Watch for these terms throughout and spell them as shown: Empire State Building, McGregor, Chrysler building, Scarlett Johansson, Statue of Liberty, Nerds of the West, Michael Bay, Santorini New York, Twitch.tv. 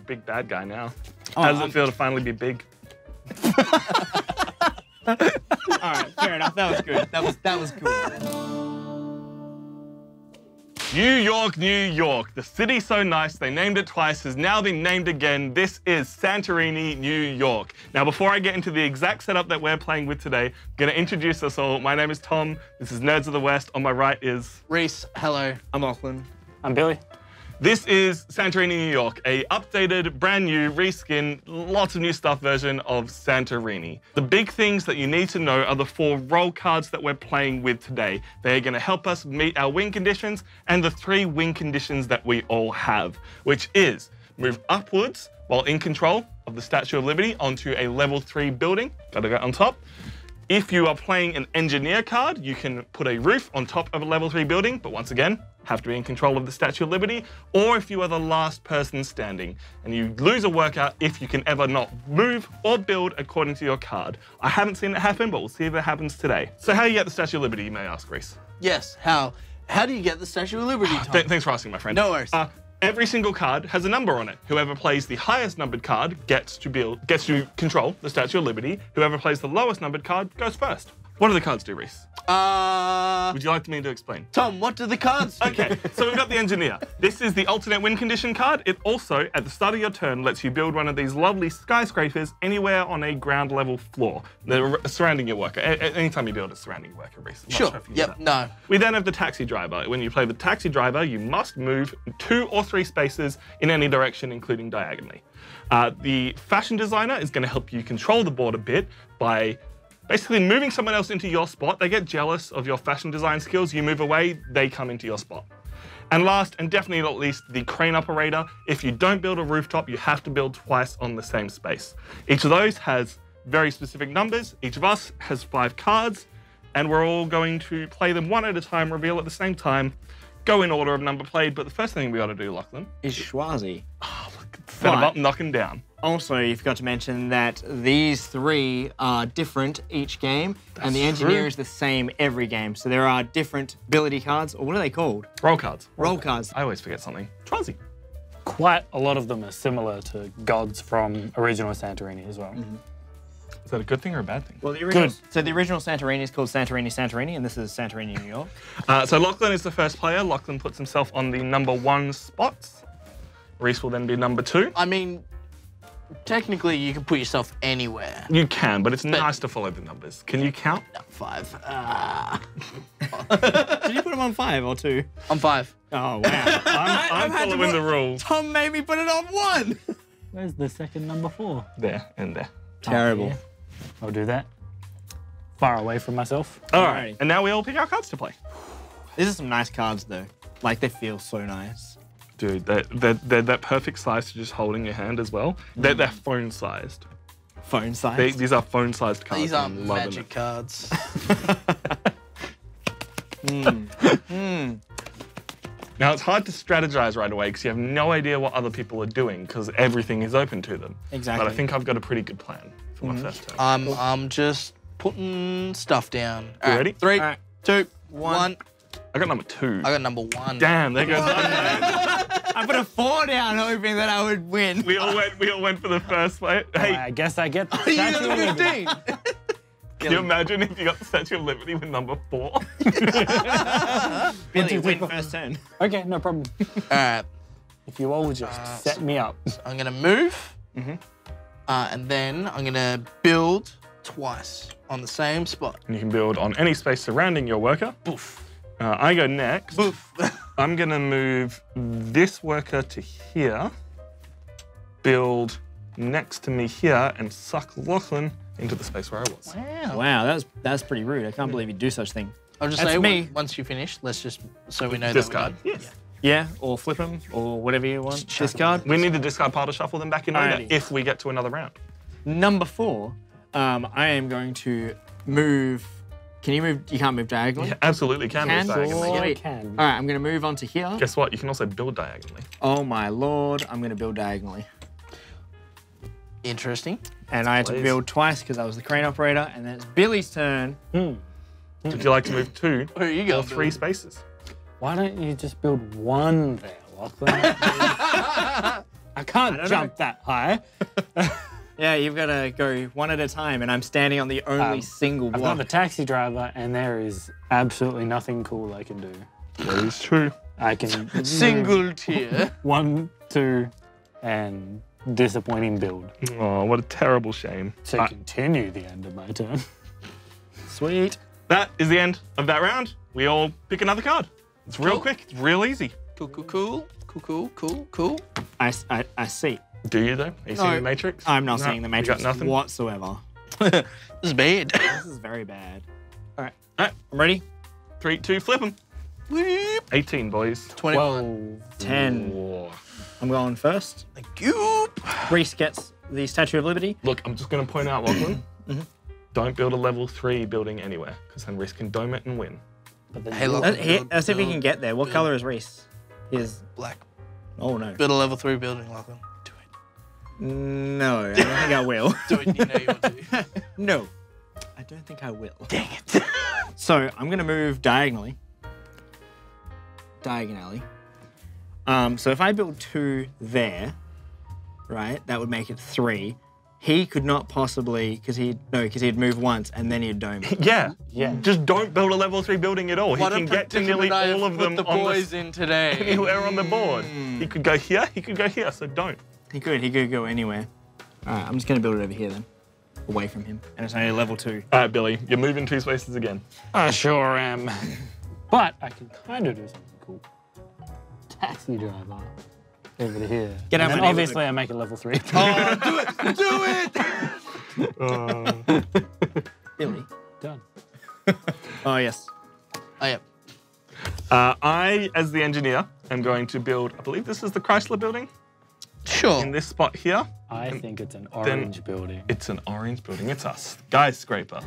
You're a big bad guy now. Oh, how does it feel to finally be big? All right, fair enough. That was good. That was cool. New York, New York. The city so nice they named it twice has now been named again. This is Santorini, New York. Now, before I get into the exact setup that we're playing with today, I'm going to introduce us all. My name is Tom. This is Nerds of the West. On my right is Reese. Hello. I'm Auckland. I'm Billy. This is Santorini, New York, a updated, brand new, reskinned, lots of new stuff version of Santorini. The big things that you need to know are the four roll cards that we're playing with today. They're gonna help us meet our win conditions and the three win conditions that we all have, which is move upwards while in control of the Statue of Liberty onto a level 3 building. Gotta go on top. If you are playing an engineer card, you can put a roof on top of a level 3 building, but once again, have to be in control of the Statue of Liberty, or if you are the last person standing and you lose a workout if you can ever not move or build according to your card. I haven't seen it happen, but we'll see if it happens today. So how do you get the Statue of Liberty, you may ask, Reese? Yes, how? How do you get the Statue of Liberty, Tom? Thanks for asking, my friend. No worries. Every single card has a number on it. Whoever plays the highest numbered card gets to control the Statue of Liberty. Whoever plays the lowest numbered card goes first. What do the cards do, Reese? Would you like me to explain? Tom, what do the cards do? Okay, so we've got the engineer. This is the alternate win condition card. It also, at the start of your turn, lets you build one of these lovely skyscrapers anywhere on a ground level floor. They're surrounding your worker. Anytime you build a surrounding worker, Reese. Sure. No. We then have the taxi driver. When you play the taxi driver, you must move 2 or 3 spaces in any direction, including diagonally. The fashion designer is going to help you control the board a bit by basically moving someone else into your spot. They get jealous of your fashion design skills. You move away, they come into your spot. And last, and definitely not least, the crane operator. If you don't build a rooftop, you have to build twice on the same space. Each of those has very specific numbers. Each of us has 5 cards, and we're all going to play them one at a time, reveal at the same time, go in order of number played. But the first thing we ought to do, Lachlan, is Schwazi. Oh, look, set them up, knock them down. Also, you forgot to mention that these 3 are different each game, and the engineer is the same every game. So there are different ability cards, or what are they called? Roll cards. Roll cards. I always forget something. Schwazi. Quite a lot of them are similar to gods from original Santorini as well. Mm-hmm. Is that a good thing or a bad thing? Well, the original, so the original Santorini is called Santorini, and this is Santorini, New York. So Lachlan is the first player. Lachlan puts himself on the number 1 spot. Reese will then be number 2. I mean, technically, you can put yourself anywhere. You can, but it's nice to follow the numbers. Can you count? 5. Did you put them on 5 or 2? On 5. Oh, wow. I'm following the rules. Tom made me put it on 1. Where's the second number 4? There and there. Terrible. Yeah. I'll do that. Far away from myself. All right. And now we all pick our cards to play. These are some nice cards, though. Like, they feel so nice. Dude, they're that perfect size to just hold in your hand as well. They're phone-sized. Phone-sized? These are phone-sized cards. These are magic cards. Now, it's hard to strategize right away because you have no idea what other people are doing because everything is open to them. Exactly. But I think I've got a pretty good plan for my first turn. I'm just putting stuff down. You ready? 3, 2, 1. I got number 2. I got number 1. Damn, there goes I put a 4 down hoping that I would win. We all went for the first play. Hey, I guess I get the Statue of Liberty. Can you imagine if you got the Statue of Liberty with number 4? Billy, win first turn. Okay, no problem. All right. If you all would just set me up. I'm going to move, and then I'm going to build twice on the same spot. And you can build on any space surrounding your worker. Boof. I go next. I'm going to move this worker to here, build next to me here, and suck Lachlan into the space where I was. Wow. Wow, that's pretty rude. I can't believe you'd do such thing. I'll just say, once you finish, let's just, so we know discard. That discard. Yes. Yeah, or flip them, or whatever you want. Discard. We need the discard pile to shuffle them back in order if we get to another round. Number 4, I am going to move. Can you move? You can't move diagonally? Yeah, absolutely can move diagonally. Yeah. All right, I'm going to move on to here. Guess what? You can also build diagonally. Oh, my lord. I'm going to build diagonally. Interesting. And I had to build twice because I was the crane operator, and then it's Billy's turn. Would you like to move 2 or 3 spaces? Why don't you just build 1 there, Lachlan? I I can't jump that high. Yeah, you've got to go one at a time, and I'm standing on the only single block. I'm a taxi driver, and there is absolutely nothing cool I can do. That is true. I can... Single tier. 1, 2, and disappointing build. Oh, what a terrible shame. To continue the end of my turn. Sweet. That is the end of that round. We all pick another card. It's real quick. It's real easy. Cool. I see. Do you, though? Are you seeing the Matrix? I'm not seeing the Matrix whatsoever. This is bad. This is very bad. All right. All right. I'm ready. 3, 2, flip them. 18, boys. 21. 10. Whoa. I'm going first. Thank you. Reese gets the Statue of Liberty. Look, I'm just going to point out, Lachlan, don't build a level 3 building anywhere, because then Reese can dome it and win. Hey, Lachlan. Let's see if he can get there. What color is Reese? He is black. Oh, no. Build a level 3 building, Lachlan. Do it. No, I don't think I will. Do it. You know you want to. No, I don't think I will. Dang it. So I'm going to move diagonally. So if I build 2 there, right, that would make it 3. He could not possibly, because he'd move once and then he'd dome it. Yeah. Just don't build a level 3 building at all. He can get to nearly all of them. Anywhere on the board. He could go here. He could go here. So don't. He could go anywhere. All right, I'm just gonna build it over here then, away from him. And it's only level 2. All right, Billy, you're moving 2 spaces again. I sure am. But I can kind of do something cool. Taxi driver over here. Get out. Obviously, I make it level 3. Oh, do it! Do it! Billy, done. Oh yes. I am. I, as the engineer, am going to build. I believe this is the Chrysler building. Sure. In this spot here. I think it's an orange building. It's an orange building. It's us, skyscraper.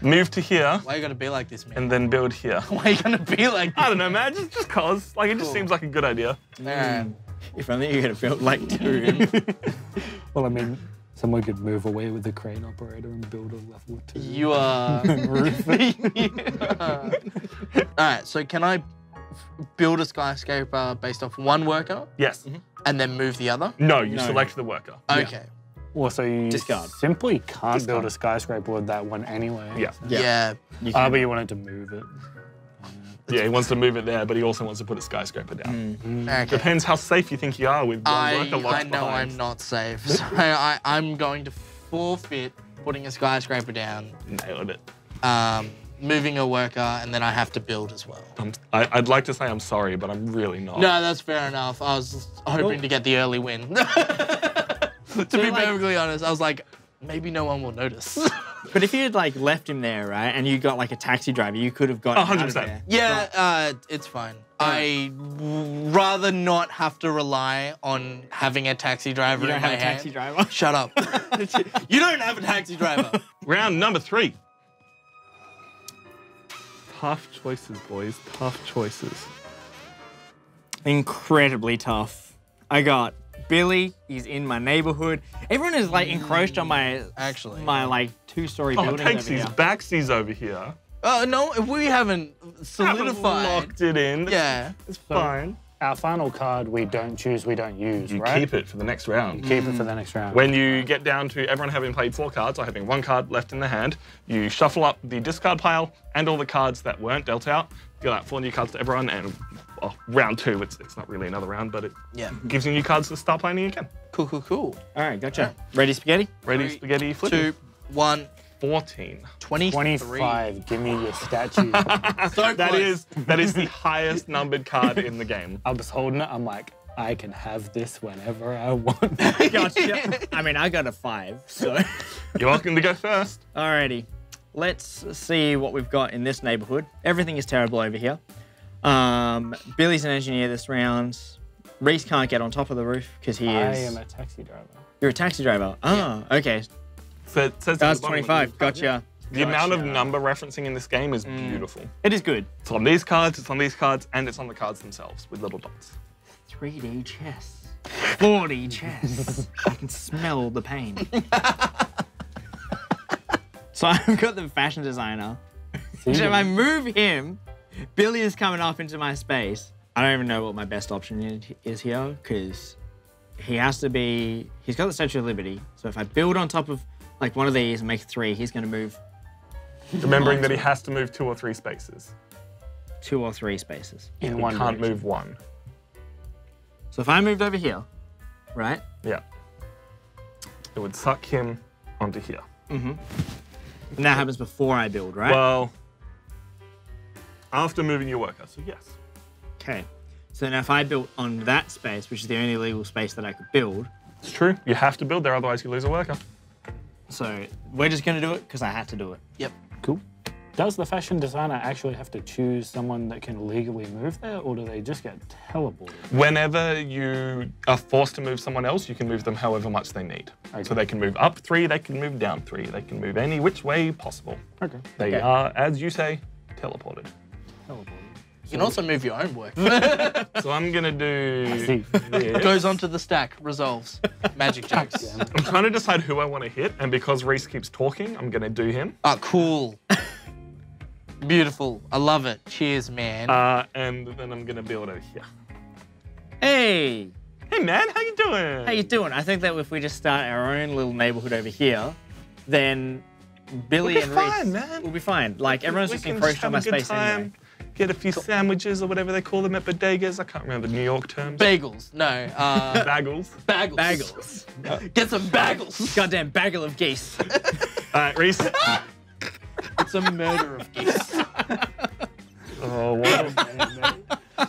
Move to here. Why are you gonna be like this, man? And then build here. Why are you gonna be like this? I don't know, man. Just cause. Like, it just seems like a good idea. Man. If only you could build like 2. Well, I mean, someone could move away with the crane operator and build a level 2. You are. Alright, so can I build a skyscraper based off one worker? Yes. And then move the other? No, you select the worker. Okay. Yeah. Well, so you simply can't build a skyscraper with that one anyway. Yeah. So. Yeah. But you wanted to move it. Yeah, he wants to move it there, but he also wants to put a skyscraper down. Okay. Depends how safe you think you are with one worker locked behind. I know I'm not safe, so I'm going to forfeit putting a skyscraper down. Nailed it. Moving a worker, and then I have to build as well. I'd like to say I'm sorry, but I'm really not. No, that's fair enough. I was hoping to get the early win. To be perfectly honest, I was like, maybe no one will notice. But if you had like left him there, right, and you got like a taxi driver, you could have got 100%. Yeah, it's fine. I rather not have to rely on having a taxi driver in my hand. You don't have a taxi driver? Shut up. You don't have a taxi driver. Round number 3. Tough choices, boys. Tough choices. Incredibly tough. I got... Billy is in my neighborhood. Everyone is like encroached on my like 2-story building. Oh, taxi's backsies over here. Oh no, if we haven't solidified. Haven't locked it in. Yeah, it's fine. Our final card we don't choose, we don't use. You keep it for the next round. You keep it for the next round. When you get down to everyone having played 4 cards or having 1 card left in the hand, you shuffle up the discard pile and all the cards that weren't dealt out. Deal out 4 new cards to everyone, and round 2, it's not really another round, but it gives you new cards to start playing again. Cool. All right, gotcha. Right. Ready spaghetti? Ready spaghetti. Flip. 2, 1. 14. 25. Give me your statue. So that is the highest numbered card in the game. I was holding it. I'm like, I can have this whenever I want. Gotcha. I mean, I got a 5, so. You're welcome to go first. Alrighty. Let's see what we've got in this neighborhood. Everything is terrible over here. Billy's an engineer this round. Reese can't get on top of the roof because he is... I am a taxi driver. You're a taxi driver. Oh, okay. So it says that's 25. Gotcha. The amount of number referencing in this game is beautiful. It is good. It's on these cards, it's on these cards, and it's on the cards themselves with little dots. 3D chess. 4D chess. I can smell the pain. So I've got the fashion designer. So if I move him, Billy is coming up into my space. I don't even know what my best option is here because he has to be, he's got the Statue of Liberty. So if I build on top of like one of these and make three, he's gonna move. Remembering that he has to move 2 or 3 spaces. 2 or 3 spaces in one direction. He can't move one. So if I moved over here, right? Yeah. It would suck him onto here. Mm-hmm. And that happens before I build, right? Well, after moving your worker, so yes. Okay. So now if I built on that space, which is the only legal space that I could build. It's true. You have to build there, otherwise you lose a worker. So we're just going to do it because I had to do it. Yep. Cool. Does the fashion designer actually have to choose someone that can legally move there, or do they just get teleported? Whenever you are forced to move someone else, you can move them however much they need. Okay. So they can move up 3, they can move down 3, they can move any which way possible. Okay. They are, as you say, teleported. You can also move your own work. So I'm going to do... Yes. Goes onto the stack, resolves. Magic jokes. Yeah. I'm trying to decide who I want to hit, and because Reese keeps talking, I'm going to do him. Oh, cool. Beautiful. I love it. Cheers, man. And then I'm going to build over here. Hey. Hey, man. How you doing? How you doing? I think that if we just start our own little neighborhood over here, then Billy we'll be and fine, Reese man. Will be fine. Like, everyone's just encroached on my space anyway. Get a few sandwiches or whatever they call them at bodegas. I can't remember New York terms. Bagels. No. Bagels. Bagels. Bagels. Get some bagels. Goddamn bagel of geese. All right, Reese. It's a murder of geese. Oh, what a man, man.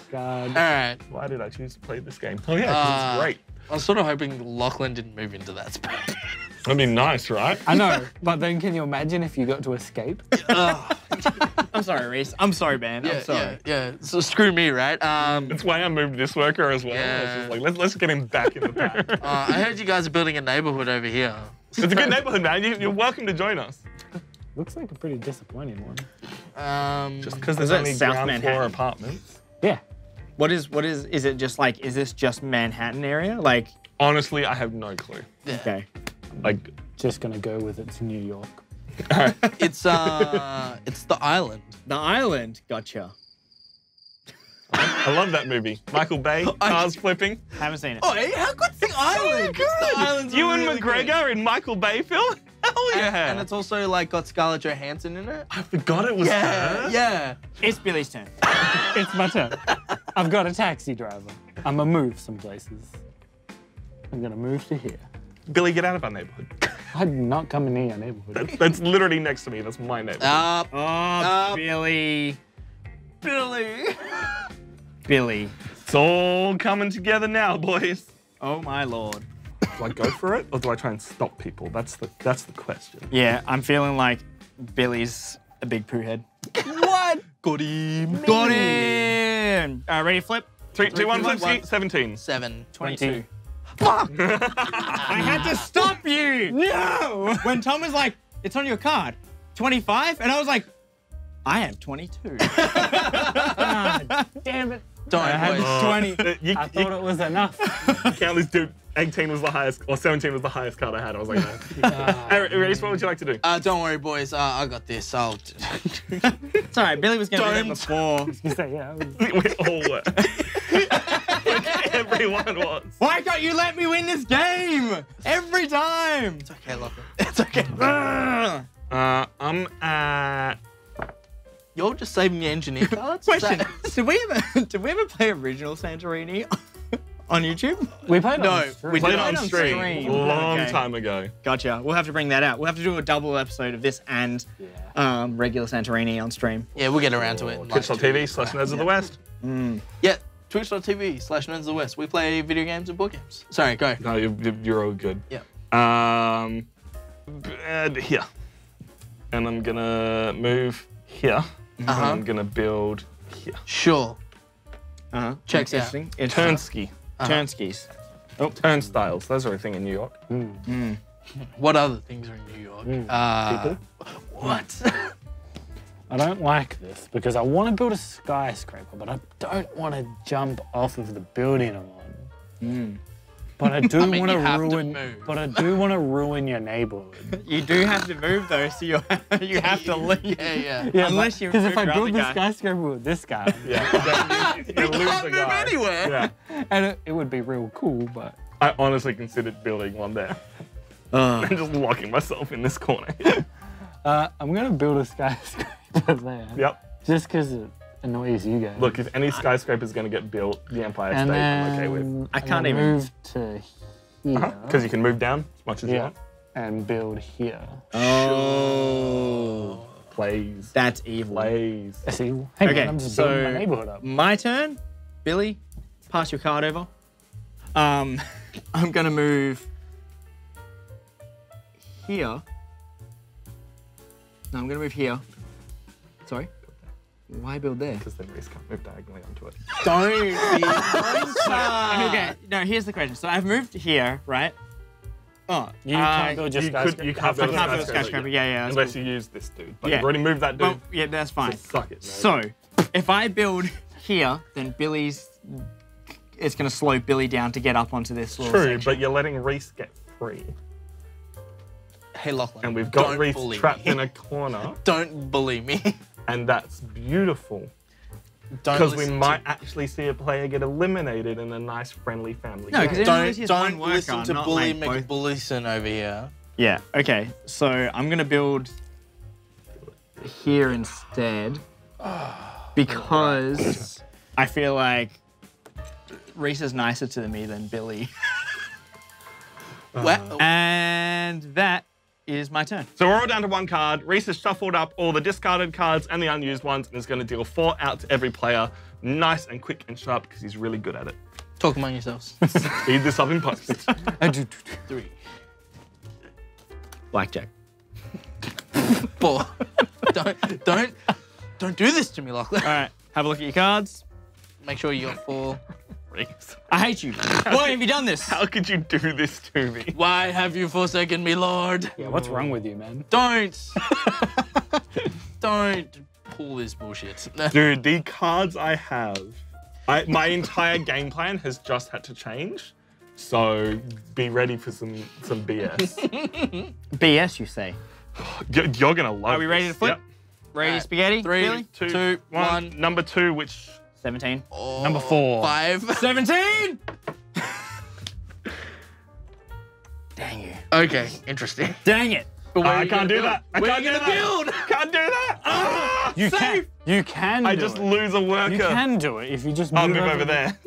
God. All right. Why did I choose to play this game? Oh, yeah, it's great. I was sort of hoping Lachlan didn't move into that space. That'd be nice, right? I know, but then can you imagine if you got to escape? I'm sorry, Reese. I'm sorry, man. Yeah, I'm sorry. Yeah, yeah. So screw me, right? That's why I moved this worker as well. Yeah. I was just like, let's get him back in the pack. I heard you guys are building a neighborhood over here. It's a good neighborhood, man. You're welcome to join us. Looks like a pretty disappointing one. Just because there's only ground floor apartments. Yeah. Is it just like, is this just Manhattan area? Like. Honestly, I have no clue. Yeah. Okay. Like. Just gonna go with it to New York. All right. It's the island. The island, gotcha. I love that movie. Michael Bay, cars flipping. Haven't seen it. Oh, how good's the island? So good. The island's really McGregor in Michael Bay film. Hell yeah. And it's also like got Scarlett Johansson in it. I forgot it was her. Yeah. It's Billy's turn. It's my turn. I've got a taxi driver. I'm gonna move some places. I'm gonna move to here. Billy, get out of our neighborhood. I'm not coming near your neighborhood. That's literally next to me. That's my neighborhood. Up, Billy. Billy. Billy. It's all coming together now, boys. Oh, my Lord. Do I go for it or do I try and stop people? That's the question. Yeah, I'm feeling like Billy's a big poo head. What? Got him. Got him. All right, ready, flip? 3, 2, 1, flip. 17. 7. 22. Fuck! I had to stop you! No! When Tom was like, it's on your card, 25? And I was like, I have 22. God damn it. Don't I have 20. I thought it was enough. Countless dude, 18 was the highest, or 17 was the highest card I had. I was like, no. Reese, what would you like to do? Don't worry, boys. I got this. I'll... It's all right. Billy was going to do that before. I was going to say, yeah. We all were. Everyone was. Why can't you let me win this game? Every time. It's okay, Lachlan. It's okay. I'm at... You're just saving the engineer cards? Question. Did we ever play original Santorini on YouTube? We played on stream. Long time ago. Gotcha. We'll have to bring that out. We'll have to do a double episode of this and regular Santorini on stream. Yeah, we'll get around to it. Twitch.tv/Nerds of the West. Mm. Yeah. Twitch.tv/Nerds of the West. We play video games and board games. Sorry, go. No, you're all good. Yeah. Here. And I'm gonna move here. And I'm gonna build here. Sure. Checks out. Turnski. Turnskis. Oh, turnstiles. Those are a thing in New York. Mm. Mm. What other things are in New York? Mm. People? What? I don't like this because I want to build a skyscraper, but I don't want to jump off of the building I'm on. Mm. But I do want to ruin your neighborhood. You do have to move though, so you have to leave. Yeah. Unless you. Because if I build the skyscraper with this guy, yeah, you can't move anywhere. Yeah. And it would be real cool, but I honestly considered building one there. I'm just locking myself in this corner. I'm going to build a skyscraper there. Yep. Just because it annoys you guys. Look, if any skyscraper is going to get built, the Empire State, I'm okay with. I can't even move to here. Because you can move down as much as you want. And build here. Oh. Sure. Plays. That's evil. Plays. That's evil. Hey, okay, man, I'm just building my neighborhood up. My turn. Billy, pass your card over. I'm going to move here. No, I'm going to move here. Sorry? Why build there? Because then Reese can't move diagonally onto it. Don't be okay, no, here's the question. So I've moved here, right? Oh, you can't build just skyscraper. You can't build a skyscraper, yeah. Unless you use this dude. But you've already moved that dude. Well, yeah, that's fine. So suck it, man. So, if I build here, then Billy's... It's going to slow Billy down to get up onto this little section. True, but you're letting Reese get free. Hey, Lachlan, and we've got Reese trapped in a corner. Don't bully me. And that's beautiful. Because we might actually see a player get eliminated in a nice, friendly family game. No, because don't listen to Bully McBullison over here. Yeah, okay. So I'm going to build here instead because I feel like Reese is nicer to me than Billy. And that is my turn. So we're all down to one card. Reese has shuffled up all the discarded cards and the unused ones and is going to deal 4 out to every player. Nice and quick and sharp because he's really good at it. Talk among yourselves. Eat this up in post. 3. Blackjack. 4. Don't do this to me, Lachlan. All right, have a look at your cards. Make sure you got 4. I hate you. Why have you done this? How could you do this to me? Why have you forsaken me, Lord? Yeah, what's wrong with you, man? Don't. Don't pull this bullshit. Dude, the cards I have, my entire game plan has just had to change. So be ready for some BS. BS, you say? You're going to love it. Are we ready to flip? Yep. Ready to spaghetti? 3, 2, 1. Number 2, which... 17. Oh, number 4. 5. 17! Dang you. Okay, interesting. Dang it. But I can't do that. I can't do that. Can't do that. You can. You can. I just lose a worker. You can do it if you just move over. I'll move over there.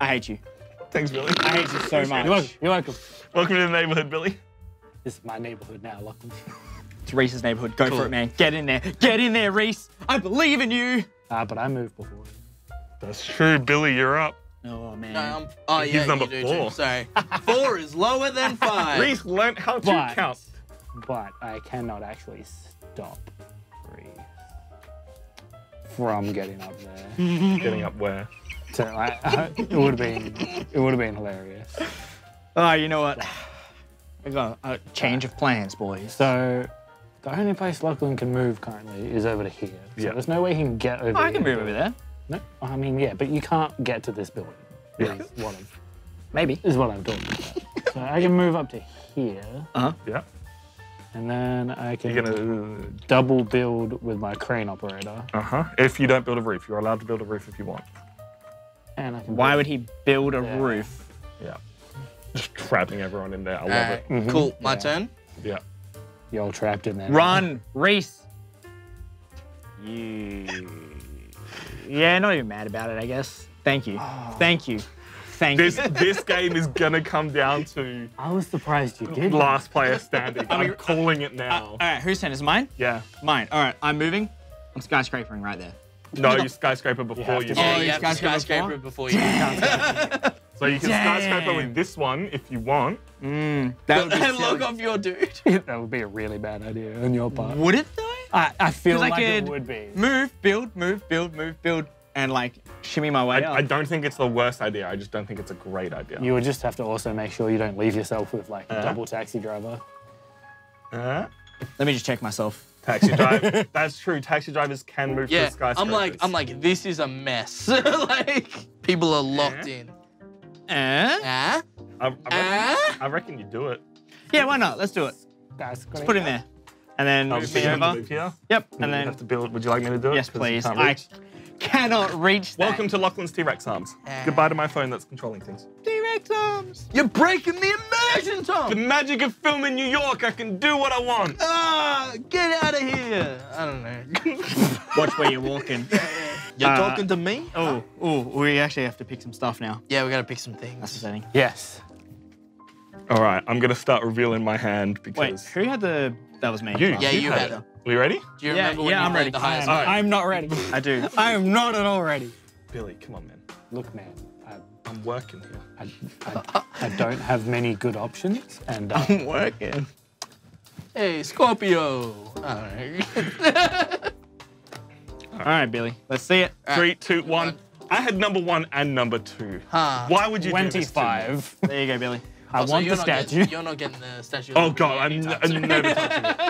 I hate you. Thanks, Billy. I hate you so much. You're welcome. You're welcome. Welcome to the neighborhood, Billy. This is my neighborhood now, welcome. It's Reese's neighborhood. Go for it, man. Get in there. Get in there, Reese. I believe in you. But I moved before. That's true, Billy. You're up. Oh man. No, he's number 4. Sorry, 4 is lower than 5. Reese learned how to count. But I cannot actually stop Reese from getting up there. Getting up where? So it would have been. It would have been hilarious. Oh, you know what? I got a change of plans, boys. So. The only place Lachlan can move currently is over to here. So there's no way he can get over here. I can move over there. No, I mean, yeah, but you can't get to this building. Yeah. Maybe. Is what I'm talking about. So I can move up to here. Uh-huh. Yeah. And then I can double build with my crane operator. Uh-huh. If you don't build a roof. You're allowed to build a roof if you want. And I can Why would he build a roof? Yeah. Just trapping everyone in there. I love it. Mm-hmm. Cool. My turn? Yeah. You're all trapped in there. Run, Reese. Yeah, not even mad about it, I guess. Thank you. Oh. Thank you. Thank you. This game is going to come down to... I was surprised you did. Last player standing. I'm calling it now. All right, whose turn? Is it mine? Yeah. Mine. All right, I'm moving. I'm skyscrapering right there. No, you skyscraper before you. Oh, you skyscraper before you. So you can skyscraper with this one if you want. That would be silly. Log off your dude. That would be a really bad idea on your part. Would it though? I feel like it would be. Move, build, move, build, move, build, and like shimmy my way up. I don't think it's the worst idea. I just don't think it's a great idea. You would just have to also make sure you don't leave yourself with like a double taxi driver. Let me just check myself. Taxi driver. That's true. Taxi drivers can move through skyscrapers. I'm like, this is a mess. Like people are locked in. I reckon you do it. Yeah, why not? Let's do it. Let's put it in there. And then move me over. Yep. And then you have to build. Would you like me to do it? Yes, please. I cannot reach that. Welcome to Lachlan's T-Rex arms. Goodbye to my phone that's controlling things. T-Rex arms! You're breaking the immersion, Tom! The magic of film in New York, I can do what I want. Ah, get out of here! I don't know. Watch where you're walking. You're talking to me? Oh, oh, we actually have to pick some stuff now. Yeah, we gotta pick some things. That's the thing. Yes. All right, I'm gonna start revealing my hand because... Wait, who had the... That was me. You. Yeah, you had it. Are you ready? Do you remember when you played the highest one? I'm not ready. I do. I am not at all ready. Billy, come on, man. Look, man, I'm working here. I don't have many good options, and... I'm working. Hey, Scorpio. All right. All right, Billy, let's see it. Right. 3, 2, 1. I had number 1 and number 2. Huh. Why would you 25. Do this to me? There you go, Billy. I want the statue. You're not getting the statue. Oh, God, I'm never touching it.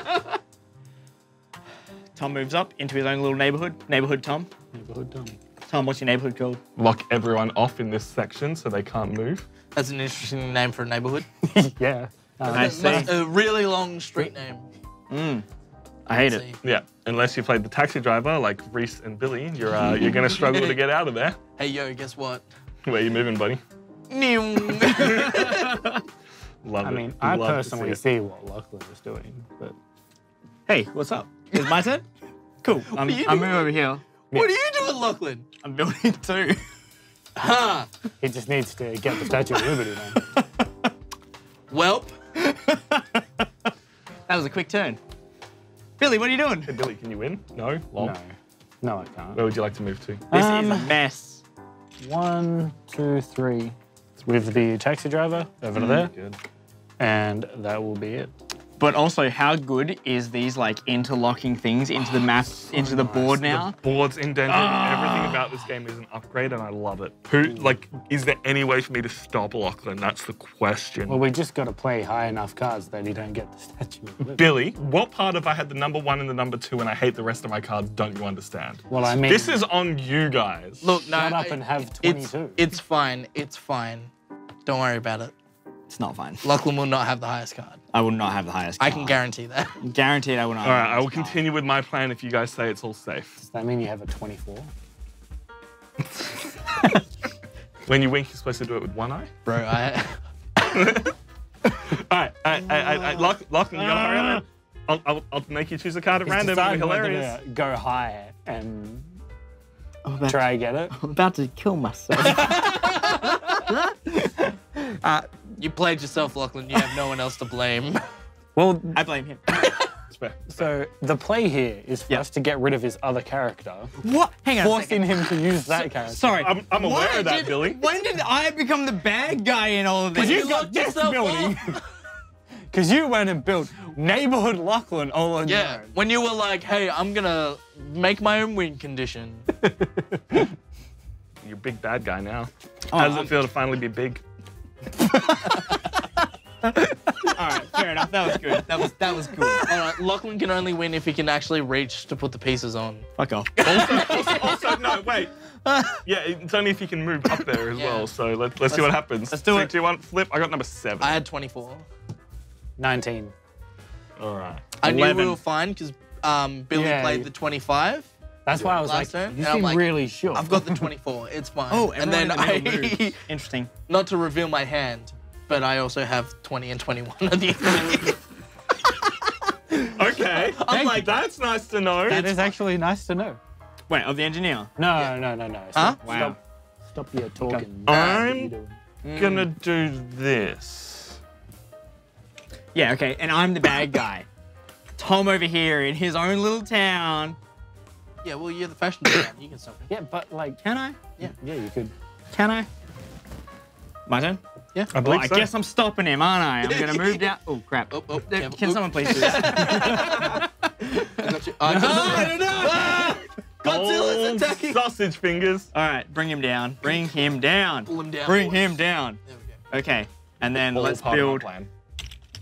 Tom moves up into his own little neighborhood. Neighborhood Tom. Neighborhood Tom. Tom, what's your neighborhood called? Lock everyone off in this section so they can't move. That's an interesting name for a neighborhood. Yeah. I see. A really long street name. Mm. I hate it. Yeah, unless you played the taxi driver like Reese and Billy, you're gonna struggle to get out of there. Hey, yo, guess what? Where you moving, buddy? Love it. I mean, I personally see what Lachlan is doing, but... Hey, what's up? It's my turn? Cool, I'm moving over here. What are you doing, Lachlan? I'm building 2. Ha! Huh. He just needs to get the Statue of Liberty, man. Welp. That was a quick turn. Billy, what are you doing? Hey, Billy, can you win? No? Long. No. No, I can't. Where would you like to move to? This is a mess. 1, 2, 3. With the taxi driver over to there. Good. And that will be it. But also, how good is these like interlocking things into the map, into the board now? The board's indented. Everything about this game is an upgrade, and I love it. Who, like, is there any way for me to stop Lachlan? That's the question. Well, we just got to play high enough cards that you don't get the statue. Billy, what part of I had the number 1 and the number 2, and I hate the rest of my cards? Don't you understand? Well, I mean, this is on you guys. Look, no, shut up and have 22. It's fine. It's fine. Don't worry about it. It's not fine. Lachlan will not have the highest card. I will not have the highest card. I can guarantee that. Guaranteed I will not. All right, I will continue with my plan if you guys say it's all safe. Does that mean you have a 24? When you wink, you're supposed to do it with one eye? Bro, all right, Lachlan, you gotta hurry up. I'll make you choose a card at random. It'll be hilarious. Go high and try to get it. I'm about to kill myself. You played yourself, Lachlan. You have no one else to blame. Well, I blame him. So the play here is for us to get rid of his other character. What? Hang on. Forcing him to use that character. Sorry. I'm aware of that, Billy. When did I become the bad guy in all of this? Because you got this building. Because you went and built neighborhood Lachlan all on your own. Yeah, when you were like, hey, I'm going to make my own win condition. You're a big bad guy now. Oh, how does it feel to finally be big? All right, fair enough. That was good. That was good. All right, Lachlan can only win if he can actually reach to put the pieces on. Fuck off. Also, no, wait. Yeah, it's only if he can move up there as well. So let's see what happens. Let's do it. 3, 2, 1, flip. I got number 7. I had 24. 19. All right. I 11. Knew we were fine because Billy played the 25. That's why I was like, you seem really sure. I've got the 24, it's fine. Oh, and then I... Interesting. Not to reveal my hand, but I also have 20 and 21 at the end. Okay, I'm like, that's nice to know. That is actually nice to know. Wait, of the engineer? No. Huh? Wow. Stop your talking. I'm gonna do this. Yeah, okay, and I'm the bad guy. Tom over here in his own little town. Yeah, well, you're the fashion designer. You can stop it. Yeah, but like, can I? Yeah. Yeah, you could. Can I? My turn? Yeah. I guess I'm stopping him, aren't I? I'm gonna move down. Oh crap! Oh, yeah, can someone please do this? I got you. I don't know. Godzilla's attacking. Sausage fingers. All right, bring him down. Bring him down. Pull him down. Bring him down. There we go. Okay, and then let's build.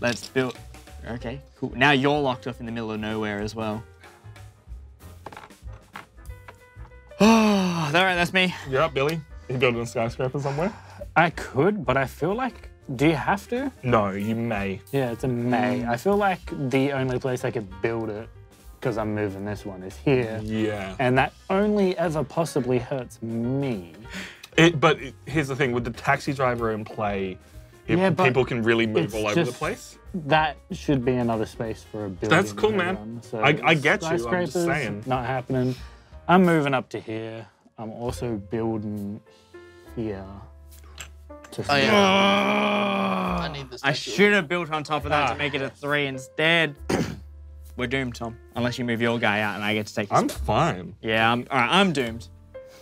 Let's build. Okay, cool. Now you're locked off in the middle of nowhere as well. Oh, all right, that's me. You're up, Billy. You building a skyscraper somewhere? I could, but I feel like, do you have to? No, you may. Yeah, it's a may. I feel like the only place I could build it because I'm moving this one, is here. Yeah. And that only ever possibly hurts me. But here's the thing, with the taxi driver in play, people can really move all over the place. That should be another space for a building. That's cool, man. So I get you, I'm just saying. Not happening. I'm moving up to here. I'm also building here. Oh, yeah. I need this. I should have built on top of that to make it a 3 instead. We're doomed, Tom. Unless you move your guy out and I get to take this. I'm fine. Yeah, all right, I'm doomed.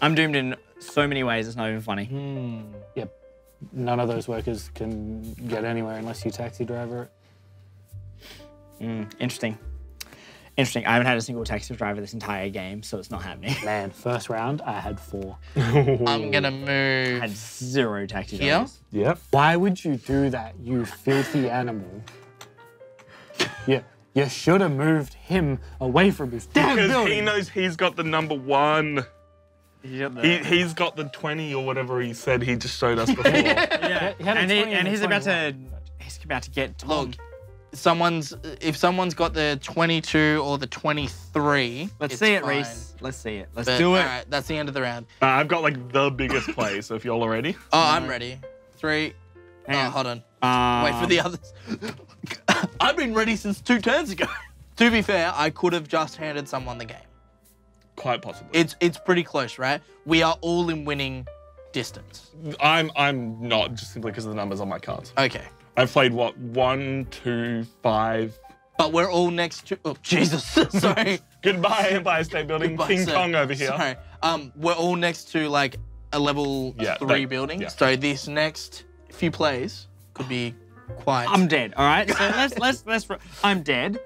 I'm doomed in so many ways, it's not even funny. Hmm. Yep. None of those workers can get anywhere unless you taxi driver it. Interesting. Interesting. I haven't had a single taxi driver this entire game, so it's not happening. Man, first round, I had 4. I'm going to move. I had 0 taxi drivers. Yep. Why would you do that, you filthy animal? Yeah. You should have moved him away from his damn building. Because he knows he's got the #1. He's got the 20 or whatever he said he just showed us before. Yeah. And he's about to get Tom. Look, if someone's got the 22 or the 23, let's see it, fine. Reese. Let's see it. Let's do it. All right, that's the end of the round. I've got like the biggest play, so if y'all are ready. Oh, I'm ready. 3. Hang on. Hold on. Wait for the others. I've been ready since 2 turns ago. To be fair, I could have just handed someone the game. Quite possibly. It's pretty close, right? We are all in winning distance. I'm not, just simply because of the numbers on my cards. Okay. I've played, what, 1, 2, 5. But we're all next to... Oh, Jesus. Sorry. Goodbye, Empire State Building. Goodbye, King Kong over here. Sorry. We're all next to, like, a level 3 building. Yeah. So this next few plays could be quite... I'm dead, all right? So let's... I'm dead.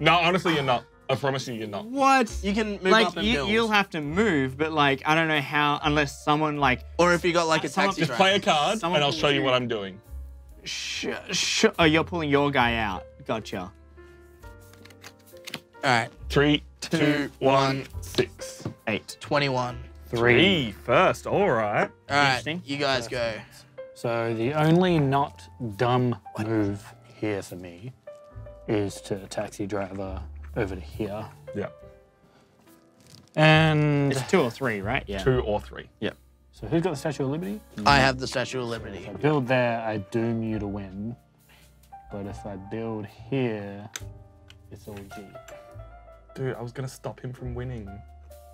No, honestly, you're not. I promise you, you're not. What? You can move up and build. You'll have to move, but like I don't know how, unless someone like. Or if you got like a taxi driver. Just play a card, and I'll show you what I'm doing. Oh, you're pulling your guy out. Gotcha. All right. 3, 2, 1, 6, 8. 21. 3 first. All right. All right. You guys go. So the only not dumb move here for me is to taxi driver. Over to here. Yeah. And... It's 2 or 3, right? Yeah. 2 or 3. Yeah. So who's got the Statue of Liberty? I have the Statue of Liberty. So if I build there, I doom you to win. But if I build here, it's all G. Dude, I was going to stop him from winning.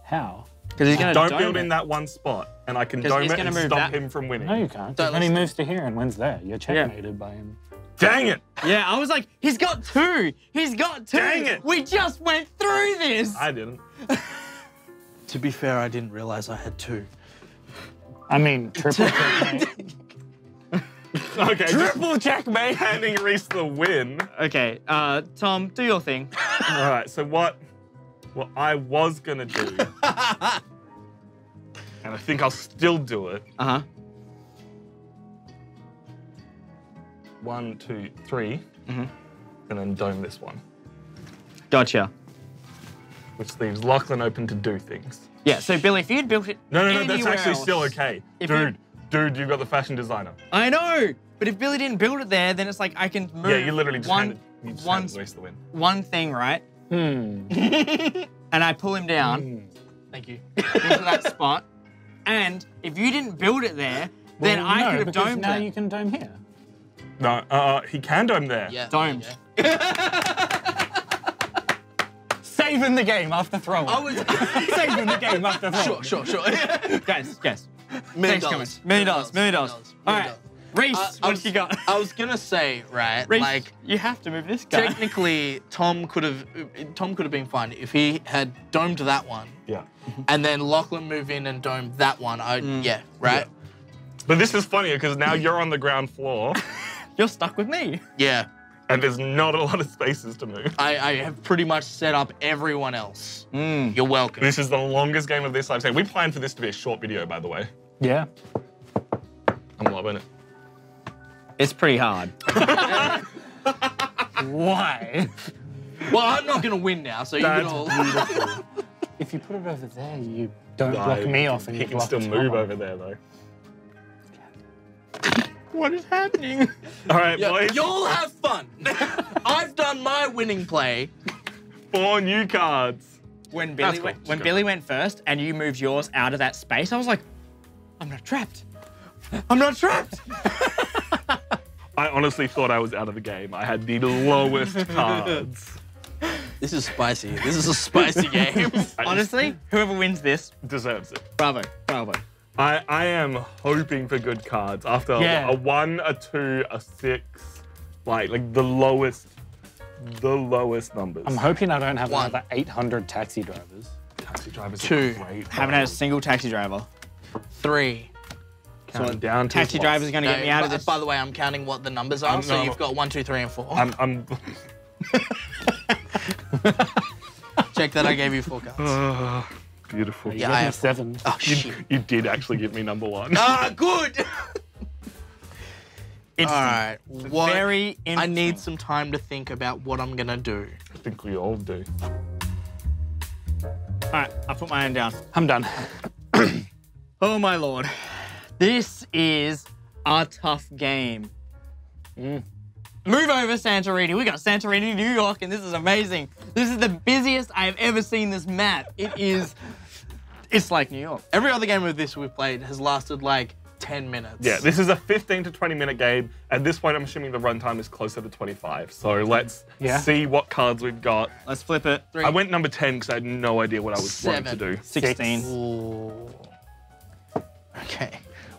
How? Because he's going to don't build it in that one spot, and I can dome it and stop him from winning. No, you can't. Then he moves to here and wins there. You're checkmated by him. Dang it! Yeah, I was like, he's got 2. He's got 2. Dang it! We just went through this. I didn't. To be fair, I didn't realize I had 2. I mean, triple checkmate. Okay. Triple checkmate, handing Reese the win. Okay, Tom, do your thing. All right. So what I was gonna do, and I think I'll still do it. Uh huh. 1, 2, 3, and then dome this one. Gotcha. Which leaves Lachlan open to do things. Yeah, so Billy, if you'd built it no, that's actually still okay. Dude, you've got the fashion designer. I know, but if Billy didn't build it there, then it's like I can move you literally just handed the win. One thing, right? And I pull him down. Thank you. Into that spot. And if you didn't build it there, then I could have domed it. Now you can dome here. No, he can dome there. Yeah, domed. Saving the game after throwing. Saving the game after throwing. Sure. Guys. $1,000,000. $1,000,000. All right, Reese, what you got? I was gonna say, right, Reese, like you have to move this guy. Technically, Tom could have been fine if he had domed that one. Yeah. And then Lachlan moved in and domed that one. Yeah, right. But this is funnier because now you're on the ground floor. You're stuck with me. Yeah. And there's not a lot of spaces to move. I have pretty much set up everyone else. You're welcome. This is the longest game of this I've seen. We planned for this to be a short video, by the way. Yeah. I'm loving it. It's pretty hard. Why? Well, I'm not going to win now, so you can all... If you put it over there, you don't block me off and you can still move over there, though. What is happening? All right, boys. Y'all have fun. I've done my winning play. 4 new cards. When Billy cool. When Billy went first and you moved yours out of that space, I was like, I'm not trapped. I'm not trapped. I honestly thought I was out of the game. I had the lowest cards. This is spicy. This is a spicy game. Honestly, whoever wins this deserves it. Bravo, bravo. I am hoping for good cards after a 1, a 2, a 6, like the lowest numbers. I'm hoping I don't have another 800 taxi drivers. Taxi drivers. 2. Haven't had a single taxi driver. 3. So down taxi drivers are going to get me out of this. By the way, I'm counting what the numbers are. So you've got 1, 2, 3, and 4. I'm check that I gave you 4 cards. Beautiful. Yeah, I have 7. Oh, shit. You did actually give me number 1. Ah, good. All right. What, very interesting. I need some time to think about what I'm going to do. I think we all do. All right, I put my hand down. I'm done. Oh, my Lord. This is a tough game. Move over, Santorini. We got Santorini, New York, and this is amazing. This is the busiest I've ever seen this map. It is, it's like New York. Every other game of this we've played has lasted like 10 minutes. Yeah, this is a 15 to 20 minute game. At this point, I'm assuming the runtime is closer to 25. So let's see what cards we've got. Let's flip it. 3. I went number 10 because I had no idea what I was 7. Wanting to do. 16. 6. Ooh. Okay.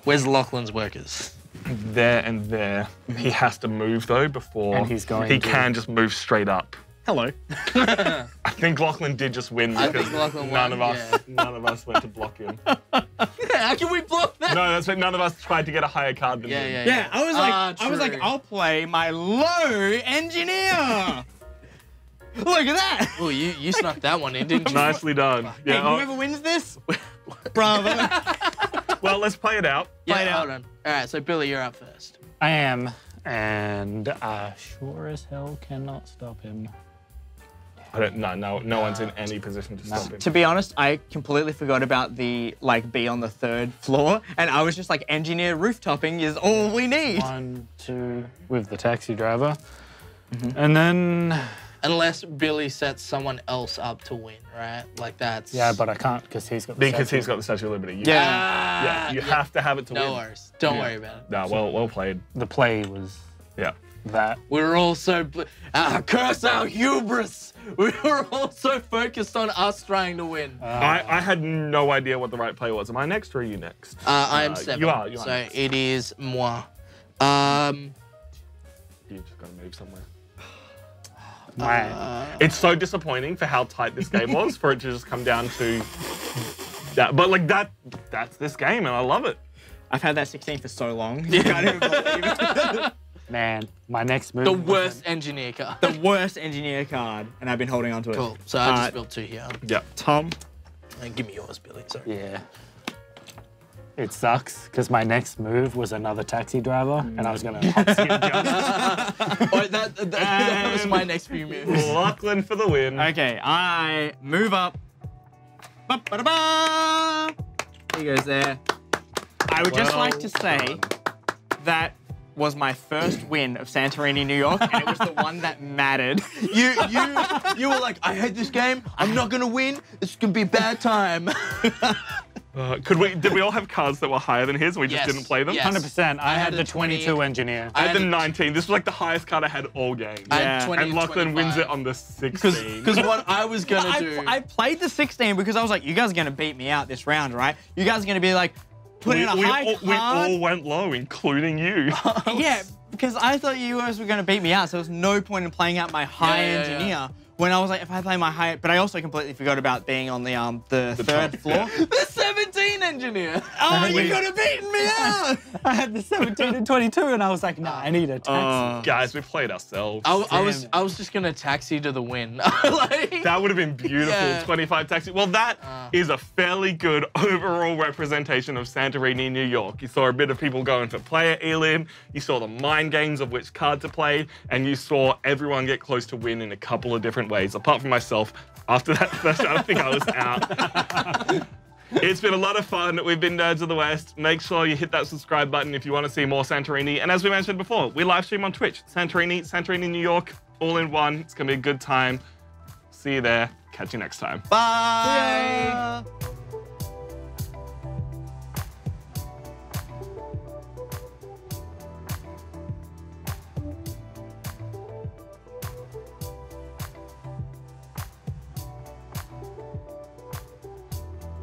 Where's Lachlan's workers? There and there. He has to move though before and he's going can just move straight up. Hello. I think Lachlan did just win because none of us went to block him. How can we block that? No, that's none of us tried to get a higher card than him. Yeah. I was like, I'll play my low engineer. Look at that. Oh, you snuck that one in, didn't you? Nicely done. Yeah, hey, whoever wins this, bravo. Well, let's play it out. Yeah, hold on. All right, so Billy, you're up first. I am, and I sure as hell cannot stop him. I don't. No one's in any position to stop him. To be honest, I completely forgot about the be on the 3rd floor, and I was just like, engineer rooftopping is all we need. 1, 2 with the taxi driver, and then. Unless Billy sets someone else up to win, right? Like that's... Yeah, but I can't because he's got the Statue of Liberty. You have to have it to win. No worries. Don't worry about it. No, well played. The play was... Yeah. That. We were all so... curse our hubris! We were all so focused on us trying to win. I had no idea what the right play was. Am I next or are you next? I am 7. You are so next. It is moi. You just got to move somewhere. It's so disappointing for how tight this game was for it to just come down to that. But like that's this game and I love it. I've had that 16 for so long. You can't even believe it. Man, my next move. The worst engineer card. The worst engineer card. And I've been holding on to it. Cool. So I just built 2 here. Yeah. Tom. And give me yours, Billy. Sorry. Yeah. It sucks because my next move was another taxi driver, and I was gonna hop him down. that was my next few moves. Lachlan for the win. Okay, I move up. Ba -ba -da -ba. He goes there. I would just like to say that was my first win of Santorini, New York, and it was the one that mattered. You were like, I hate this game. I'm not gonna win. It's gonna be a bad time. Did we all have cards that were higher than his and we just didn't play them? Yes. 100%. I had the 22 engineer. I had the 19. This was like the highest card I had all game. Yeah. And Lachlan wins it on the 16. Because what I was going to do... I played the 16 because I was like, you guys are going to beat me out this round, right? You guys are going to be like, put in a high card. We all went low, including you. Yeah, because I thought you guys were going to beat me out, so there was no point in playing out my high engineer. Yeah. When I was like, if I play my high, but I also completely forgot about being on the 3rd floor. The 17 engineer. Oh, you could have beaten me out. I had the 17 and 22, and I was like, nah, I need a taxi. Guys, we played ourselves. I was just gonna taxi to the win. That would have been beautiful. Yeah. 25 taxi. Well, that is a fairly good overall representation of Santorini, New York. You saw a bit of people going for player elim. You saw the mind games of which card to play, and you saw everyone get close to win in a couple of different ways, apart from myself. After that first round, I think I was out. It's been a lot of fun. We've been Nerds of the West. Make sure you hit that subscribe button if you want to see more Santorini. And as we mentioned before, we live stream on Twitch. Santorini, Santorini New York, all in one. It's going to be a good time. See you there. Catch you next time. Bye.